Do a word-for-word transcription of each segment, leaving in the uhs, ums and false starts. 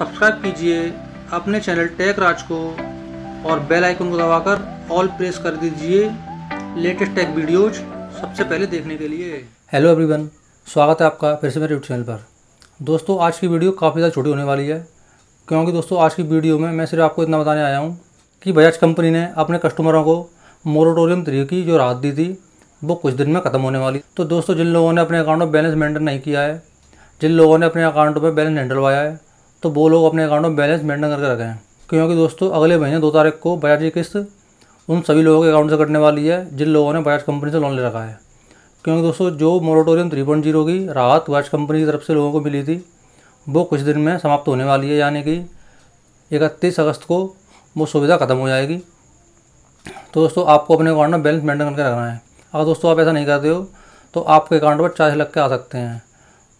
Subscribe कीजिए अपने channel take राज को और बेल आइकन को दबाकर ऑल प्रेस कर दीजिए लेटेस्ट टेक वीडियोज सबसे पहले देखने के लिए। हेलो एवरीवन, स्वागत है आपका फिर से मेरे यूट्यूब चैनल पर। दोस्तों आज की वीडियो काफ़ी ज़्यादा छोटी होने वाली है, क्योंकि दोस्तों आज की वीडियो में मैं सिर्फ आपको इतना बताने आया हूँ कि बजाज कंपनी ने अपने कस्टमरों को मोराटोरियम तीन की जो राहत दी थी वो कुछ दिन में ख़त्म होने वाली। तो दोस्तों जिन लोगों ने अपने अकाउंट में बैलेंस मेंटेन नहीं किया है, जिन लोगों ने अपने अकाउंट में बैलेंस नहीं डलवाया है, तो वो लोग अपने अकाउंट में बैलेंस मेंटेन करके रखें, क्योंकि दोस्तों अगले महीने दो तारीख को बजाज की किस्त उन सभी लोगों के अकाउंट से कटने वाली है जिन लोगों ने बजाज कंपनी से लोन ले रखा है। क्योंकि दोस्तों जो मोराटोरियम तीन पॉइंट ज़ीरो की राहत बजाज कंपनी की तरफ से लोगों को मिली थी वो कुछ दिन में समाप्त होने वाली है, यानी कि इकतीस अगस्त को वो सुविधा ख़त्म हो जाएगी। तो दोस्तों आपको अपने अकाउंट में बैलेंस मेंटेन करके रखना है। अगर दोस्तों आप ऐसा नहीं करते हो तो आपके अकाउंट पर चार्ज लग के आ सकते हैं।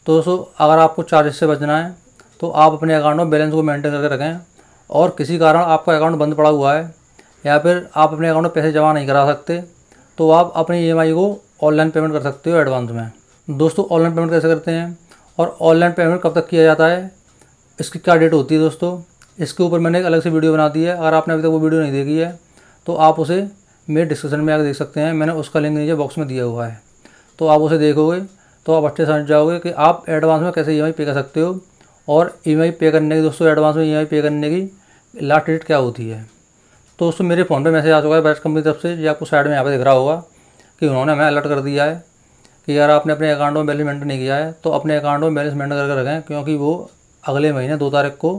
तो दोस्तों अगर आपको चार्जेस से बचना है तो आप अपने अकाउंट में बैलेंस को मेंटेन करके रखें, और किसी कारण आपका अकाउंट बंद पड़ा हुआ है या फिर आप अपने अकाउंट में पैसे जमा नहीं करा सकते तो आप अपनी ईएमआई को ऑनलाइन पेमेंट कर सकते हो एडवांस में। दोस्तों ऑनलाइन पेमेंट कैसे करते हैं और ऑनलाइन पेमेंट कब तक किया जाता है, इसकी क्या डेट होती है, दोस्तों इसके ऊपर मैंने एक अलग से वीडियो बना दी है। अगर आपने अभी तक वो वीडियो नहीं देखी है तो आप उसे मेरे डिस्क्रिप्शन में आकर देख सकते हैं, मैंने उसका लिंक नीचे बॉक्स में दिया हुआ है। तो आप उसे देखोगे तो आप अच्छे समझ जाओगे कि आप एडवांस में कैसे ई एम आई पे कर सकते हो, और ई एम आई पे करने की दोस्तों एडवांस में ई एम आई पे करने की लास्ट डेट क्या होती है। तो दोस्तों मेरे फ़ोन पे मैसेज आ चुका है बजाज कंपनी की तरफ से, ये आपको साइड में यहाँ पे दिख रहा होगा कि उन्होंने हमें अलर्ट कर दिया है कि यार आपने अपने अकाउंट में बैलेंस मेंटेन नहीं किया है तो अपने अकाउंट में बैलेंस मेंटेन करके रखें, क्योंकि वो अगले महीने दो तारीख को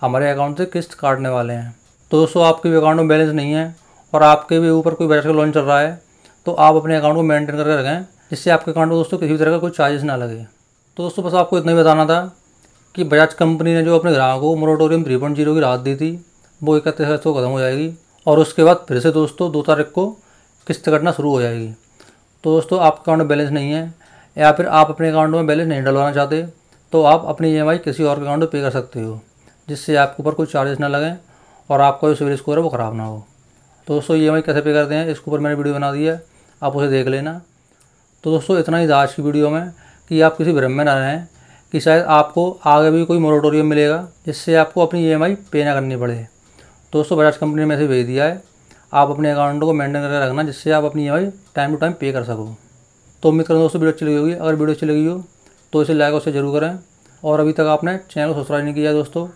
हमारे अकाउंट से किस्त काटने वाले हैं। तो दोस्तों आपके भी अकाउंट में बैलेंस नहीं है और आपके भी ऊपर कोई बजाज का लोन चल रहा है तो आप अपने अकाउंट को मेंटेन करके रखें, जिससे आपके अकाउंट में दोस्तों किसी भी तरह का कोई चार्जेस ना लगे। तो दोस्तों बस आपको इतना ही बताना था कि बजाज कंपनी ने जो अपने ग्राहकों को मोराटोरियम तीन पॉइंट ज़ीरो की राहत दी थी वो इकतीस अगस्त को ख़त्म हो जाएगी, और उसके बाद फिर से दोस्तों दो तारीख को किस्त कटना शुरू हो जाएगी। तो दोस्तों आपके अकाउंट में बैलेंस नहीं है या फिर आप अपने अकाउंट में बैलेंस नहीं डलवाना चाहते तो आप अपनी ई एम आई किसी और के अकाउंट में पे कर सकते हो, जिससे आपके ऊपर कोई चार्जेस ना लगें और आपका जो सिविल स्कोर है वो ख़राब ना हो। तो दोस्तों ई एम आई कैसे पे करते हैं इसके ऊपर मैंने वीडियो बना दी है, आप उसे देख लेना। तो दोस्तों इतना ही था आज की वीडियो में, कि आप किसी भ्रम में ना रहें कि शायद आपको आगे भी कोई मोराटोरियम मिलेगा जिससे आपको अपनी ई एम आई पे ना करनी पड़े। तो दोस्तों बजाज कंपनी ने मैसेज भेज दिया है, आप अपने अकाउंट को मेंटेन करके रखना जिससे आप अपनी E M I time to time pay कर सको। तो उम्मीद करूँ दोस्तों वीडियो अच्छी लगी होगी। अगर वीडियो अच्छी लगी हो तो इसे लाइक और शेयर जरूर करें, और अभी तक आपने चैनल को सब्सक्राइब नहीं किया दोस्तों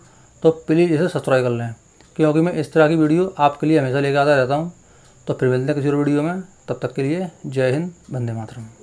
तो प्लीज़ इसे सब्सक्राइब कर लें, क्योंकि मैं इस तरह की वीडियो आपके लिए हमेशा लेकर आता रहता हूँ। तो फिर मिलते हैं किसी और वीडियो में, तब तक के लिए जय हिंद, वंदे मातरम।